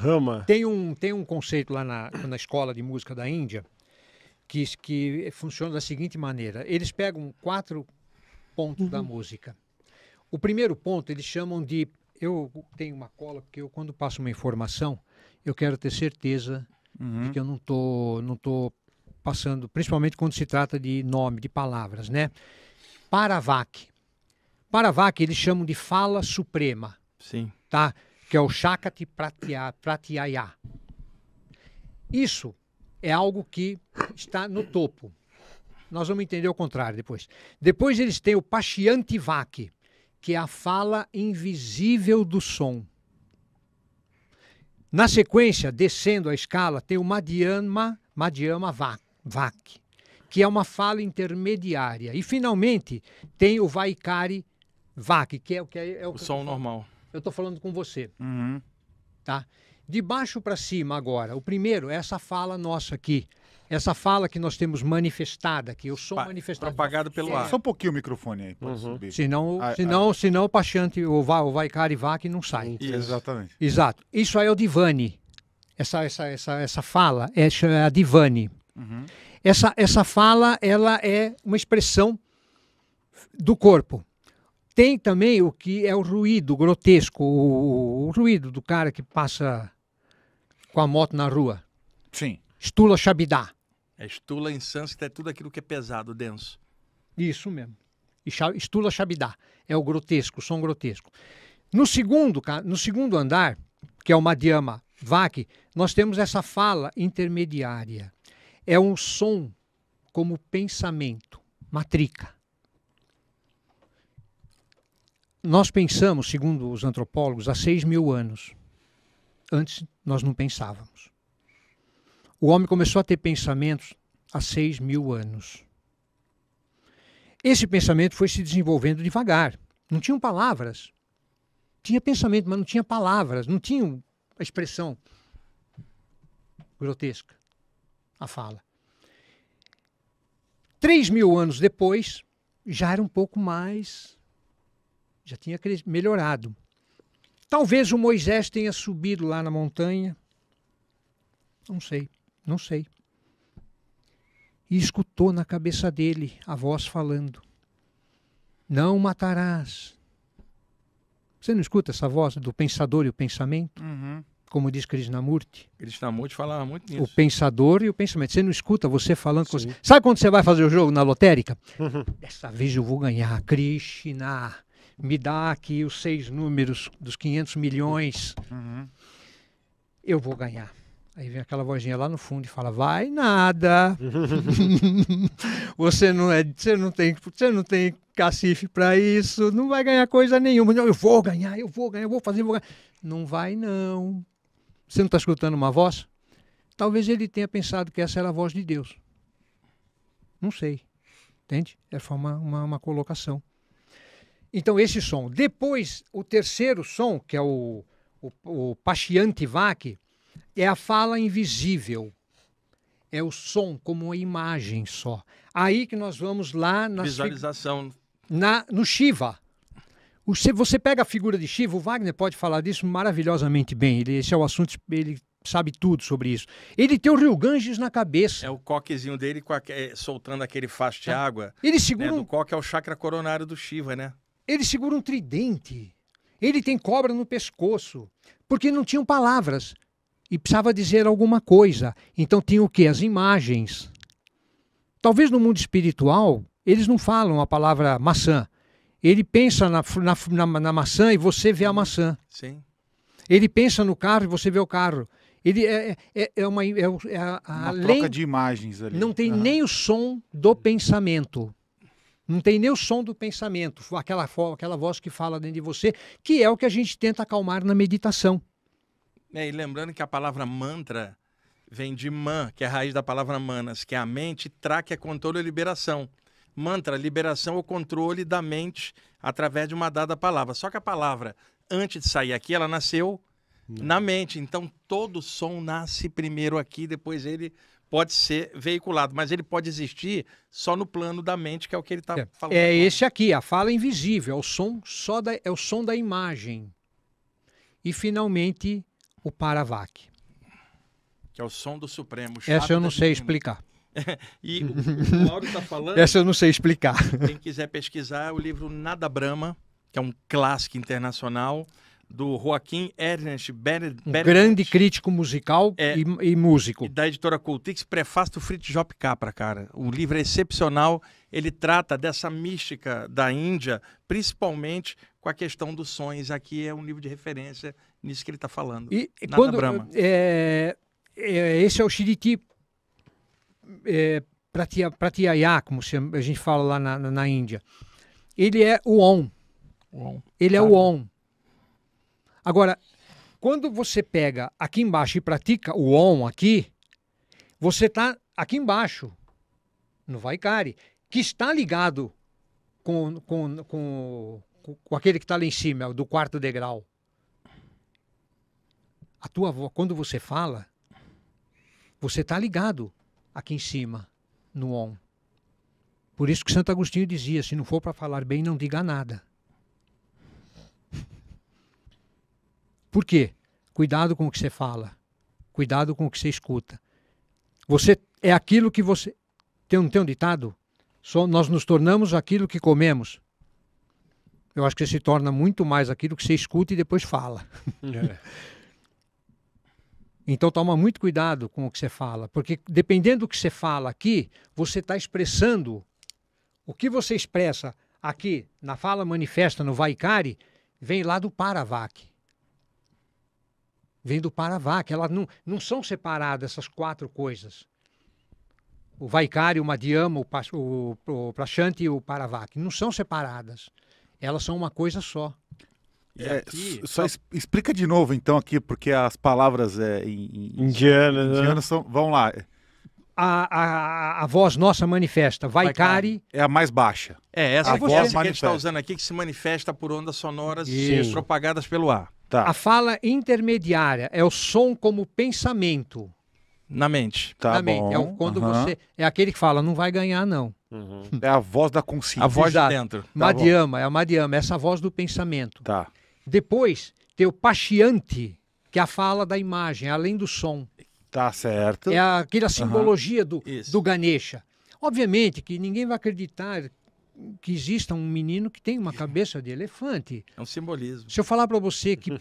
rama. Tem um conceito lá na escola de música da Índia que funciona da seguinte maneira. Eles pegam 4 pontos da música. O primeiro ponto eles chamam de... Eu tenho uma cola, porque eu, quando passo uma informação, eu quero ter certeza de que eu não tô passando, principalmente quando se trata de nome, de palavras, né? Paravāk. Paravāk eles chamam de fala suprema. Sim. Tá? Que é o Śakti Pratyaya. Isso é algo que está no topo. Nós vamos entender o contrário depois. Depois eles têm o Paśyantī Vāk, que é a fala invisível do som. Na sequência, descendo a escala, tem o Madhyamā Vāk, que é uma fala intermediária. E, finalmente, tem o Vaikharī Vāk, que é o que é o som normal. Eu estou falando com você. Tá? De baixo para cima agora. O primeiro é essa fala nossa aqui. Essa fala que nós temos manifestada, que eu sou manifestado. Propagado pelo ar. Só um pouquinho o microfone aí. Senão o Paśyantī, o Vaikharī Vāk não sai. Isso. Exatamente. Exato. Isso aí é o divani. Essa fala é a divani. Essa fala, ela é uma expressão do corpo. Tem também o que é o ruído grotesco, o ruído do cara que passa com a moto na rua. Sim. Sthūla Śabda. É Sthula em sânscrito, é tudo aquilo que é pesado, denso. Isso mesmo. E Sthūla Śabda é o grotesco, o som grotesco. No segundo andar, que é o Madhyamā Vāk, nós temos essa fala intermediária. É um som como pensamento, matrica. Nós pensamos, segundo os antropólogos, há 6.000 anos. Antes, nós não pensávamos. O homem começou a ter pensamentos há 6.000 anos. Esse pensamento foi se desenvolvendo devagar. Não tinham palavras. Tinha pensamento, mas não tinha palavras. Não tinha a expressão grotesca, a fala. 3.000 anos depois, já era um pouco mais... Já tinha melhorado. Talvez o Moisés tenha subido lá na montanha. Não sei. E escutou na cabeça dele a voz falando. Não matarás. Você não escuta essa voz do pensador e o pensamento? Como diz Krishnamurti. Krishnamurti falava muito nisso. O pensador e o pensamento. Você não escuta você falando com você. Sabe quando você vai fazer o jogo na lotérica? Dessa vez eu vou ganhar. Krishna. Me dá aqui os 6 números dos 500 milhões, eu vou ganhar. Aí vem aquela vozinha lá no fundo e fala, vai nada, você não tem cacife para isso, não vai ganhar coisa nenhuma. Não, eu vou ganhar. Não vai não. Você não está escutando uma voz? Talvez ele tenha pensado que essa era a voz de Deus. Não sei, entende? Essa foi uma colocação. Então, esse som. Depois, o terceiro som, que é o Paśyantī Vāk, é a fala invisível. É o som como uma imagem só. Aí que nós vamos lá... Visualização. No Shiva. Você pega a figura de Shiva, o Wagner pode falar disso maravilhosamente bem. Esse é o assunto, ele sabe tudo sobre isso. Ele tem o rio Ganges na cabeça. É o coquezinho dele soltando aquele facho de água. Ele segura... O coque é o chakra coronário do Shiva, né? Ele segura um tridente, ele tem cobra no pescoço, porque não tinham palavras e precisava dizer alguma coisa. Então tinha o quê? As imagens. Talvez no mundo espiritual eles não falam a palavra maçã. Ele pensa na maçã e você vê a maçã. Sim. Ele pensa no carro e você vê o carro. Ele é uma troca de imagens ali. Não tem nem o som do pensamento. Não tem nem o som do pensamento, aquela voz que fala dentro de você, que é o que a gente tenta acalmar na meditação. E lembrando que a palavra mantra vem de man, que é a raiz da palavra manas, que é a mente, tra, que é controle e liberação. Mantra, liberação ou controle da mente através de uma dada palavra. Só que a palavra, antes de sair aqui, ela nasceu na mente. Então todo som nasce primeiro aqui, depois ele... pode ser veiculado, mas ele pode existir só no plano da mente, que é o que ele está falando. É esse aqui, a fala invisível, é o som da imagem. E, finalmente, o Paravāk. Que é o som do Supremo. Essa eu não sei explicar. E o Mauro está falando... Essa eu não sei explicar. Quem quiser pesquisar, o livro Nada Brahma, que é um clássico internacional, do Joachim-Ernst Berendt. Um grande crítico musical e músico. E da editora Cultix, prefácio do Fritz J. Capra, cara. O livro é excepcional. Ele trata dessa mística da Índia, principalmente com a questão dos sonhos. Aqui é um livro de referência nisso que ele está falando. E Nada Brahma. Esse é o Śakti Pratyaya, como a gente fala lá na Índia. Ele é o OM. Ele é o OM. Agora, quando você pega aqui embaixo e pratica o OM aqui, você está aqui embaixo, no Vaikharī, que está ligado com aquele que está lá em cima, do quarto degrau. A tua voz, quando você fala, você está ligado aqui em cima, no OM. Por isso que Santo Agostinho dizia, se não for para falar bem, não diga nada. Por quê? Cuidado com o que você fala. Cuidado com o que você escuta. Você é aquilo que você... Tem um ditado? Nós nos tornamos aquilo que comemos. Eu acho que você se torna muito mais aquilo que você escuta e depois fala. É. Então toma muito cuidado com o que você fala. Porque dependendo do que você fala aqui, você está expressando. O que você expressa aqui na fala manifesta no Vaikharī, vem lá do Paravāk. Vem do Paravāk, elas não são separadas, essas quatro coisas. O Vaikharī, o Madhyamā, o Paśyantī e o Paravāk. Não são separadas. Elas são uma coisa só. Aqui, explica de novo, então, aqui, porque as palavras indianas são... Vamos lá. A voz nossa manifesta. Vaikharī é a mais baixa. É, essa voz que a gente está usando aqui, que se manifesta por ondas sonoras propagadas pelo ar. Tá. A fala intermediária é o som como pensamento. Na mente. Tá, na mente. É quando você é aquele que fala, não vai ganhar, não. Uhum. É a voz da consciência. A voz de dentro. Tá, Madhyamā, é a Madhyamā, essa a voz do pensamento. Tá. Depois tem o Paśyantī, que é a fala da imagem, além do som. Tá certo. É aquela simbologia do Ganesha. Obviamente que ninguém vai acreditar que exista um menino que tem uma cabeça de elefante. É um simbolismo. Se eu falar para você que...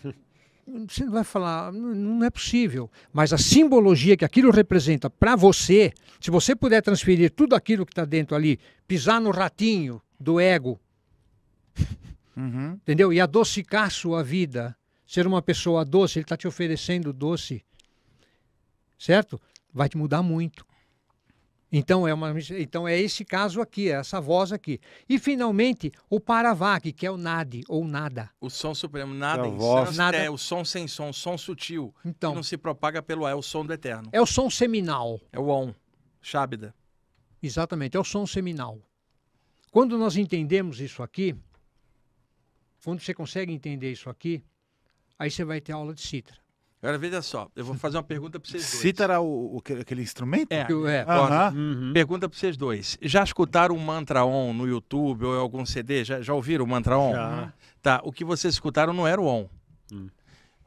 Você vai falar, não é possível. Mas a simbologia que aquilo representa para você, se você puder transferir tudo aquilo que está dentro ali, pisar no ratinho do ego, entendeu? E adocicar sua vida, ser uma pessoa doce, ele está te oferecendo doce, certo? Vai te mudar muito. Então é esse caso aqui, essa voz aqui. E finalmente o Paravāk, que é o nadi ou nada. O som supremo, nada, nada. É o som sem som, som sutil, então, que não se propaga pelo ar, é o som do eterno. É o som seminal. É o OM, Śabda. Exatamente, é o som seminal. Quando nós entendemos isso aqui, quando você consegue entender isso aqui, aí você vai ter aula de cítara. Agora, veja só, eu vou fazer uma pergunta para vocês dois. Cítara, aquele instrumento? Pergunta para vocês dois. Já escutaram o mantra OM no YouTube ou em algum CD? Já ouviram o mantra OM? Já. Tá, o que vocês escutaram não era o OM.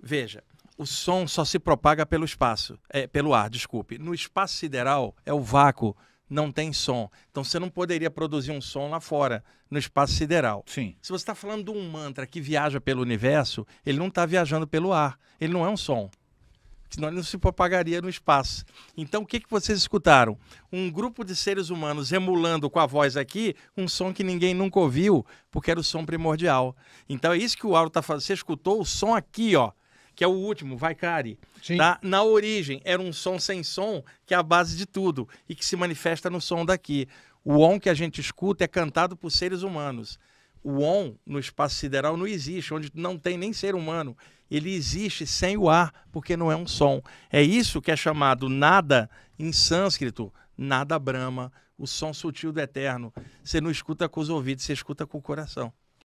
Veja, o som só se propaga pelo espaço, pelo ar, desculpe. No espaço sideral é o vácuo, não tem som. Então você não poderia produzir um som lá fora, no espaço sideral. Sim. Se você está falando de um mantra que viaja pelo universo, ele não está viajando pelo ar. Ele não é um som. Senão ele não se propagaria no espaço. Então o que vocês escutaram? Um grupo de seres humanos emulando com a voz aqui um som que ninguém nunca ouviu, porque era o som primordial. Então é isso que o Auro está falando. Você escutou o som aqui, ó, que é o último, Vaikharī. Tá? Na origem era um som sem som, que é a base de tudo, e que se manifesta no som daqui. O OM que a gente escuta é cantado por seres humanos. O OM no espaço sideral não existe, onde não tem nem ser humano. Ele existe sem o ar, porque não é um som. É isso que é chamado nada, em sânscrito, nada Brahma, o som sutil do eterno. Você não escuta com os ouvidos, você escuta com o coração.